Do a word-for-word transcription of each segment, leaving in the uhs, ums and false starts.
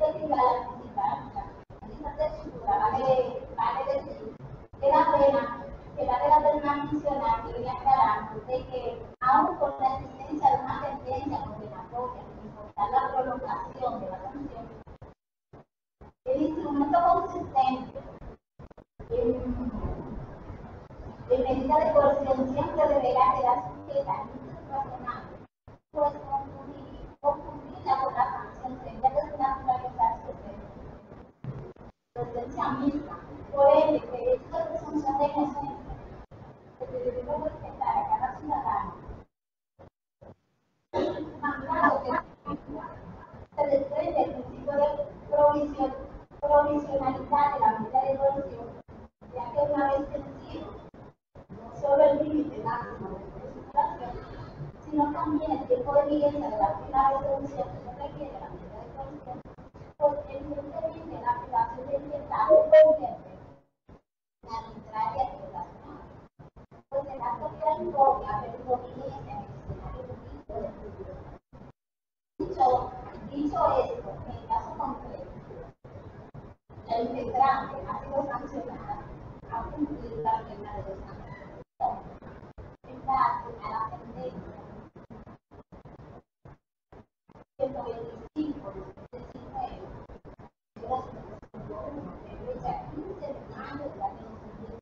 este tribunal anticipada, esta textura, vale, vale decir que la pena, que la pena del manifestacional que viene aclarando de que, aún con la existencia de una tendencia condenatoria, sin importar la prolongación de la sanción, el instrumento consistente en de medida de coerción siempre deberá quedar sujeta a límites razonables, pues confundirla con la sanción sería desnaturalizar su presencia misma. Por ello, el derecho de presunción de inocencia que debemos respetar a cada ciudadano, se desprende el principio de provision, provisionalidad de la medida de coerción, ya que una vez vencido, sobre el límite máximo de presentación, sino también el tiempo de vigencia de la fila de producción que se requiere de la medida de producción, porque evidentemente la privación de libertad se convierte en arbitraria y irracional, pues en la sociedad impropia, pero con vigencia en el escenario jurídico del futuro. Dicho, dicho esto, en el caso concreto, la integrante ha sido sancionada a cumplir la regla de los años. En base a la sentencia ciento veinticinco de diecinueve de la Suprema de fecha quince de mayo del año dos mil diez,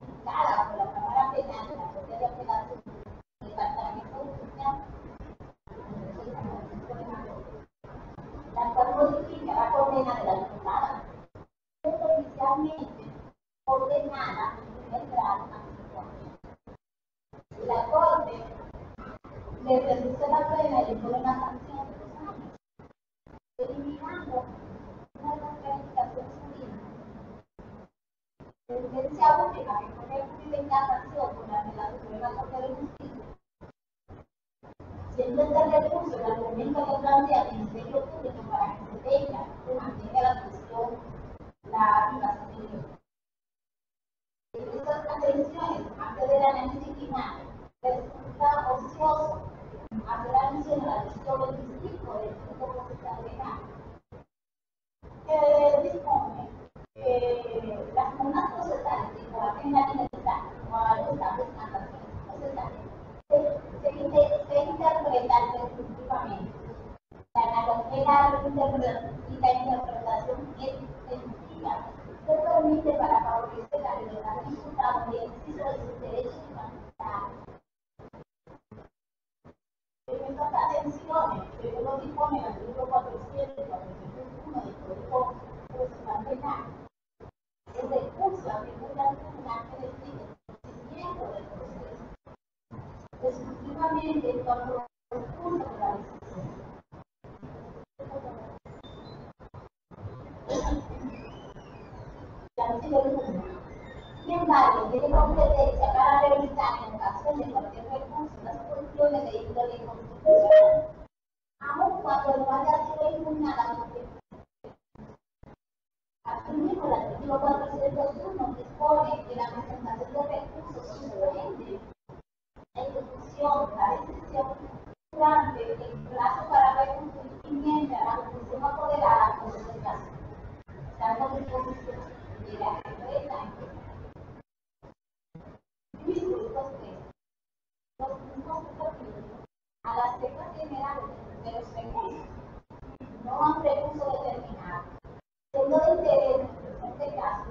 dictada por la Cámara Penal de la Corte de Apelación del Departamento Judicial de San Francisco de Macorís, la cual modifica la condena de la imputada, pero inicialmente ordenada en grado a cinco años. Si la Corte le reduce la pena y le pone una sanción de dos años, eliminando una contraindicación civil, la sentencia única que puede recurrir en casación por la de la Suprema Corte de Justicia, siendo este recurso el argumento que plantea el Ministerio Público para que se tenga, se mantenga la prisión, la privación de libertad. En estas atenciones, antes del análisis final, resulta ocioso hacer alusión al artículo veinticinco del Código Procesal Penal, que dispone que las normas procesales que combaten la libertad o a los estados de sanciones procesales se interpretan prescriptivamente. La analogía y la interpretación extensiva se permite para favorecer la libertad del imputado y el ejercicio de sus derechos y facultades. En estas atenciones, que luego dispone el artículo cuatrocientos y cuatrocientos uno del Código Procesal Penal, el recurso atribuye al tribunal que decide el procedimiento del proceso, exclusivamente en cuanto a los puntos de la decisión. Sin embargo, tiene competencia para revisar en ocasión de cualquier recurso las cuestiones de índole constitucional, aun cuando no haya sido impugnada por el. Asimismo, el artículo cuatrocientos uno dispone que la presentación de recursos sustituye la ejecución de la decisión durante el plazo para recurrir inminente a la comisión apoderada por el caso, dando disposición de la regla. Visto estos tres, los mismos recursos a las reglas generales de los recursos, no a un recurso determinado, siendo de interés, en este caso,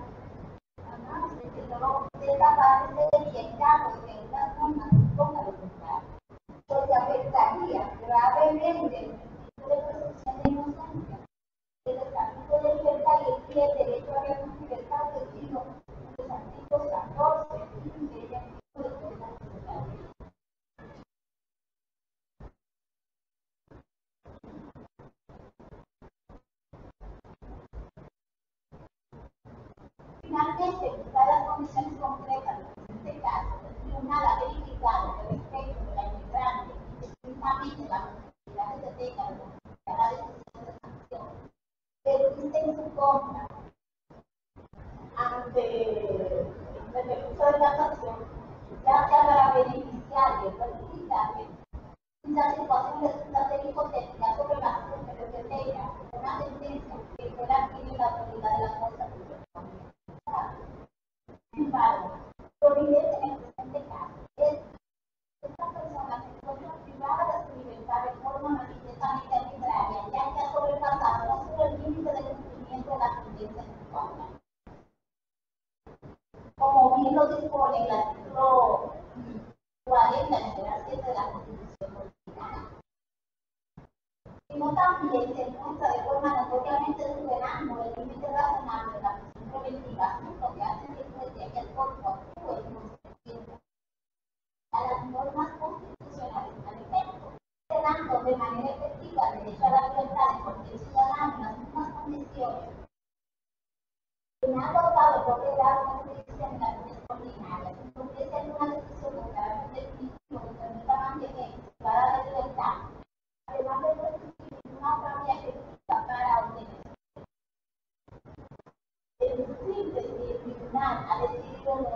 además de no ser capaz de ser en caso de que una norma disponga de contrario, lo que afectaría gravemente el principio de presunción de inocencia, el estatuto de libertad y el derecho a la libertad protegido en los artículos catorce y quince y el artículo de la Constitución. Finalmente, buscar las condiciones concretas en este caso, el tribunal ha verificado que respecto de la inmigrante, precisamente la posibilidad que se tenga de modificar la decisión de sanción, pero existe en su contra ante el recurso de casación, ya sea para beneficiar y perjudicarle, si la situación resulta ser hipotética sobre la base de lo que tenga una sentencia que fuera adquirir la autoridad de la cosa pública. Sin embargo, lo evidente en el presente caso es que estas personas se encuentran privadas de su libertad de forma manifiestamente arbitraria, ya que ha sobrepasado no solo el límite de cumplimiento de la sentencia en su contra, como bien lo dispone el artículo cuarenta, numeral siete de la Constitución Dominicana, sino también se encuentra de forma notoriamente superando el límite razonable de la prisión preventiva, lo que hace que que el cuerpo actúe consciente a las normas constitucionales al efecto, quedando de manera efectiva el derecho a la libertad de cualquier ciudadano en las mismas condiciones que no ha adoptado por quedar una justicia en las leyes ordinarias, porque es una decisión de carácter definitivo que permita mantener situada la libertad, además de constituir una autonomía efectiva para obtener. En síntesis, el tribunal ha decidido los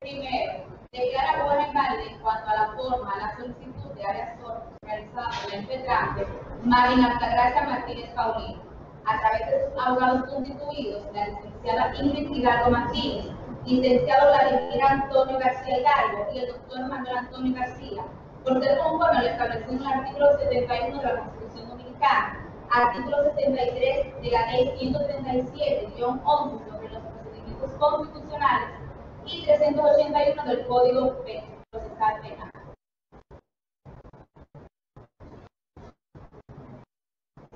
Primero, declara buena y válida en cuanto a la forma, la solicitud de área realizada por la impetrante Marina Altagracia Martínez Paulín, a través de sus abogados constituidos, la licenciada Ingrid Ricardo Martínez, licenciado Vladimir Antonio García Hidalgo y el doctor Manuel Antonio García, por ser conforme a lo establecido en el artículo setenta y uno de la Constitución Dominicana, artículo setenta y tres de la Ley ciento treinta y siete guion once sobre los procedimientos constitucionales, y trescientos ochenta y uno del Código Procesal Penal.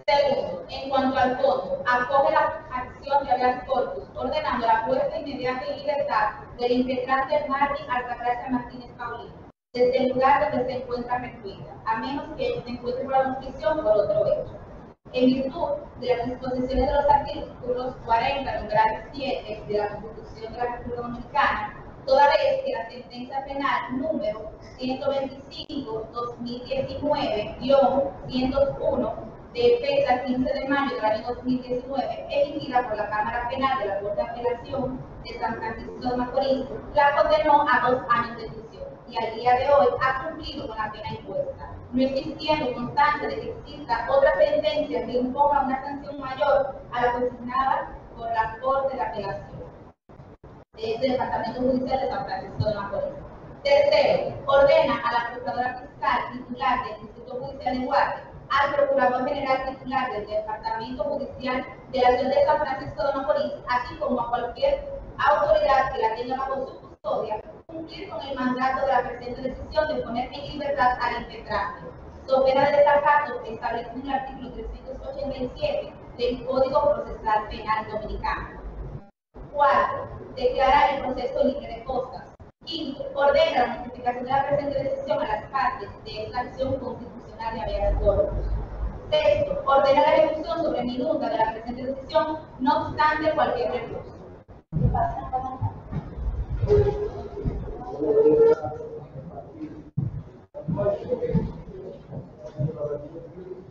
Segundo, en cuanto al fondo, acoge la acción de habeas corpus, ordenando la puesta inmediata en libertad del integrante Martin Alcaraza Martínez Paulino, desde el lugar donde se encuentra recluida, a menos que se encuentre por la convicción por otro hecho. En virtud de las disposiciones de los artículos cuarenta, numeral siete de la Constitución de la República Dominicana, toda vez que la sentencia penal número ciento veinticinco guion dos mil diecinueve guion ciento uno de fecha quince de mayo del año dos mil diecinueve, emitida por la Cámara Penal de la Corte de Apelación de San Francisco de Macorís, la condenó a dos años de prisión y al día de hoy ha cumplido con la pena impuesta, no existiendo constante de que exista otra sentencia que imponga una sanción mayor a la consignada por la Corte de Apelación del Departamento Judicial de San Francisco de Macorís. Tercero, ordena a la Procuradora Fiscal titular del Instituto Judicial de Guárico, al Procurador General titular del Departamento Judicial de la Ciudad de San Francisco de Macorís, así como a cualquier autoridad que la tenga bajo su custodia, cumplir con el mandato de la presente decisión de poner en libertad al impetrante, sobre la de destacato que establece en el artículo trescientos ochenta y siete del Código Procesal Penal Dominicano. Cuarto, declara el proceso libre de costas. Quinto, ordena la notificación de la presente decisión a las partes de esta acción constitucional de habeas corpus. Sexto, ordena la ejecución sobre minuta de la presente decisión, no obstante cualquier recurso.